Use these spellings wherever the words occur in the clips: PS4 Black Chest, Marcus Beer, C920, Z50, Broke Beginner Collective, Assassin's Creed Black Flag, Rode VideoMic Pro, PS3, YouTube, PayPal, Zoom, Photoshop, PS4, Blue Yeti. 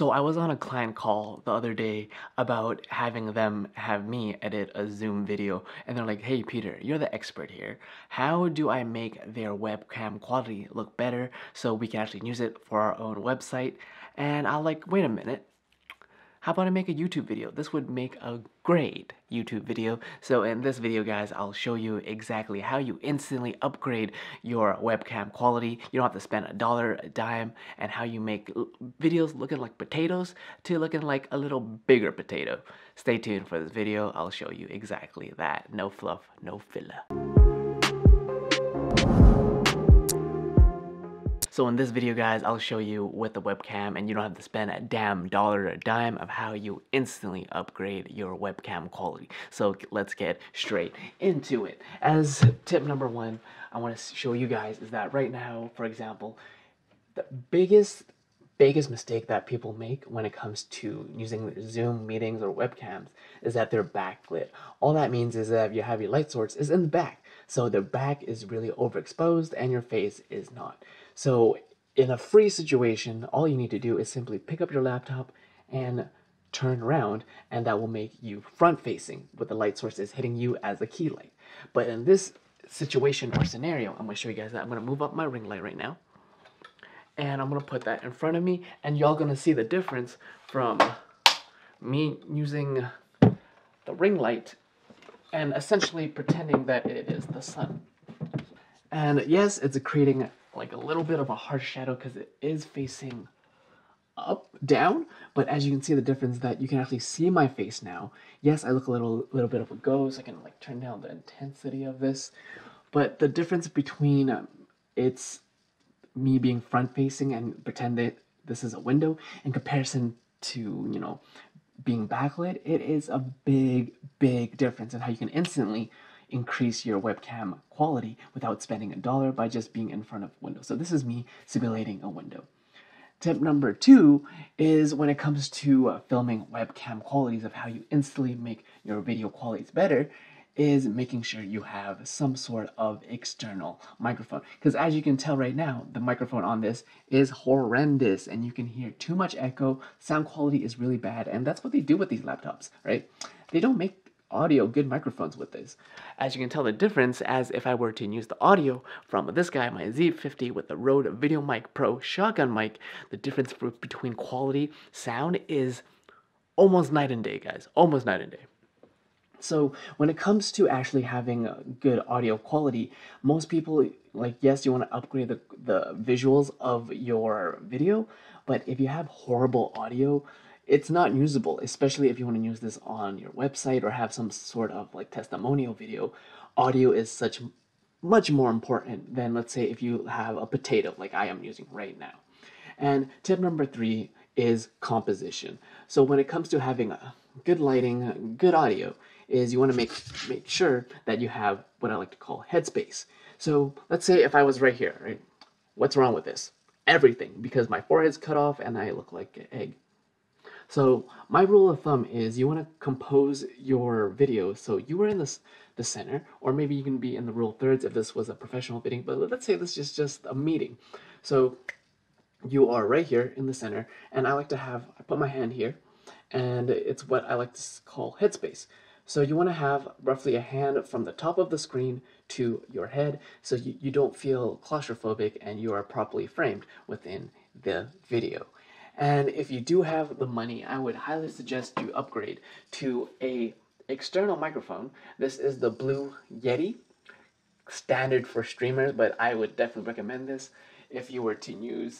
So I was on a client call the other day about having them have me edit a Zoom video, and they're like, hey Peter, you're the expert here. How do I make their webcam quality look better so we can actually use it for our own website? And I'm like, wait a minute. How about I make a YouTube video? This would make a great YouTube video. So in this video, guys, I'll show you exactly how you instantly upgrade your webcam quality. You don't have to spend a dollar, a dime, and how you make videos looking like potatoes to looking like a little bigger potato. Stay tuned for this video. I'll show you exactly that. No fluff, no filler. So in this video, guys, I'll show you with the webcam, and you don't have to spend a damn dollar or a dime, of how you instantly upgrade your webcam quality. So let's get straight into it. As tip number one, I want to show you guys is that right now, for example, the biggest mistake that people make when it comes to using Zoom meetings or webcams is that they're backlit. All that means is that if you have your light source is in the back. So the back is really overexposed and your face is not. So in a free situation, all you need to do is simply pick up your laptop and turn around, and that will make you front facing with the light sources hitting you as the key light. But in this situation or scenario, I'm going to show you guys that I'm going to move up my ring light right now, and I'm going to put that in front of me, and y'all going to see the difference from me using the ring light and essentially pretending that it is the sun. And yes, it's creating like a little bit of a harsh shadow because it is facing up, down, but as you can see the difference that you can actually see my face now. Yes, I look a little bit of a ghost. I can like turn down the intensity of this, but the difference between it's me being front facing and pretend that this is a window in comparison to, you know, being backlit, it is a big difference in how you can instantly increase your webcam quality without spending a dollar by just being in front of a window. So this is me simulating a window. Tip number two is when it comes to filming webcam qualities of how you instantly make your video qualities better is making sure you have some sort of external microphone. Because as you can tell right now, the microphone on this is horrendous and you can hear too much echo. Sound quality is really bad, and that's what they do with these laptops, right? They don't make audio good microphones with this. As you can tell the difference, as if I were to use the audio from this guy, my Z50 with the Rode VideoMic Pro shotgun mic, the difference between quality sound is almost night and day, guys, almost night and day. So when it comes to actually having a good audio quality, most people, like, yes, you want to upgrade the visuals of your video, but if you have horrible audio, it's not usable, especially if you want to use this on your website or have some sort of like testimonial video. Audio is much more important than, let's say, if you have a potato like I am using right now. And tip number three is composition. So when it comes to having a good lighting, good audio, is you want to make sure that you have what I like to call headspace. So let's say if I was right here, right? What's wrong with this? Everything, because my forehead's cut off and I look like an egg. So my rule of thumb is you want to compose your video so you are in the center, or maybe you can be in the rule of thirds if this was a professional meeting, but let's say this is just a meeting. So you are right here in the center, and I like to have, I put my hand here, and it's what I like to call headspace. So you want to have roughly a hand from the top of the screen to your head so you don't feel claustrophobic and you are properly framed within the video. And if you do have the money, I would highly suggest you upgrade to an external microphone. This is the Blue Yeti, standard for streamers, but I would definitely recommend this if you were to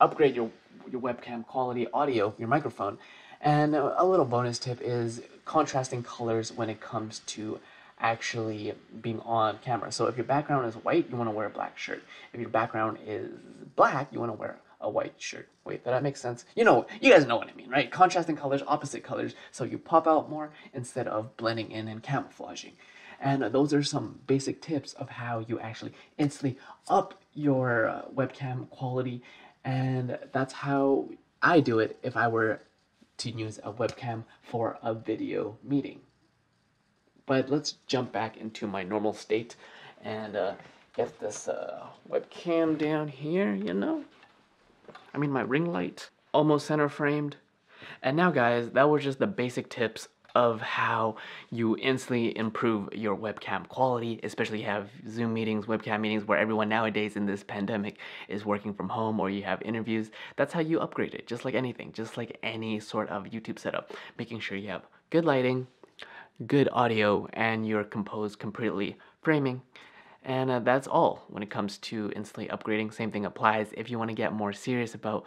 upgrade your webcam quality audio, your microphone. And a little bonus tip is contrasting colors when it comes to actually being on camera. So if your background is white, you want to wear a black shirt. If your background is black, you want to wear a white shirt. Wait, did that make sense? You know, you guys know what I mean, right? Contrasting colors, opposite colors, so you pop out more instead of blending in and camouflaging. And those are some basic tips of how you actually instantly up your webcam quality, and that's how I do it if I were to use a webcam for a video meeting. But let's jump back into my normal state and get this webcam down here, you know? I mean, my ring light. almost center framed. And now guys, that was just the basic tips of how you instantly improve your webcam quality, especially have Zoom meetings, webcam meetings, where everyone nowadays in this pandemic is working from home, or you have interviews. That's how you upgrade it, just like anything, just like any sort of YouTube setup, making sure you have good lighting, good audio, and you're composed completely framing. And that's all when it comes to instantly upgrading. Same thing applies if you want to get more serious about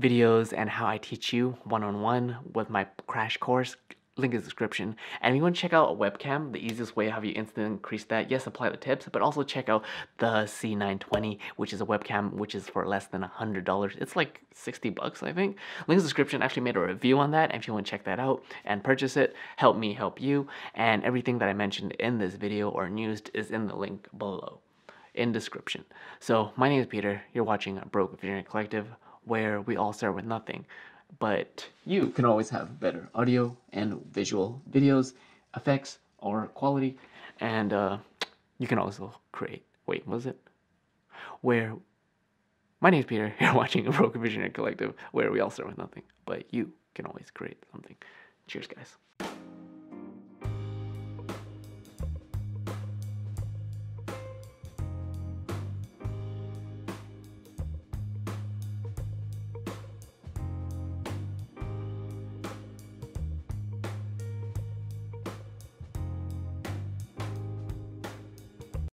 videos and how I teach you one-on-one with my crash course. Link in the description. And if you want to check out a webcam, the easiest way how you instantly increase that, yes, apply the tips, but also check out the C920, which is a webcam which is for less than $100. It's like 60 bucks, I think. Link in the description. I actually made a review on that. If you want to check that out and purchase it, help me help you. And everything that I mentioned in this video or news is in the link below in description. So my name is Peter. You're watching Broke Beginner Collective, where we all start with nothing, but you can always have better audio and visual videos, effects, or quality. And you can also create, my name is Peter, you're watching a Broke Beginner Collective, where we all start with nothing, but you can always create something. Cheers, guys.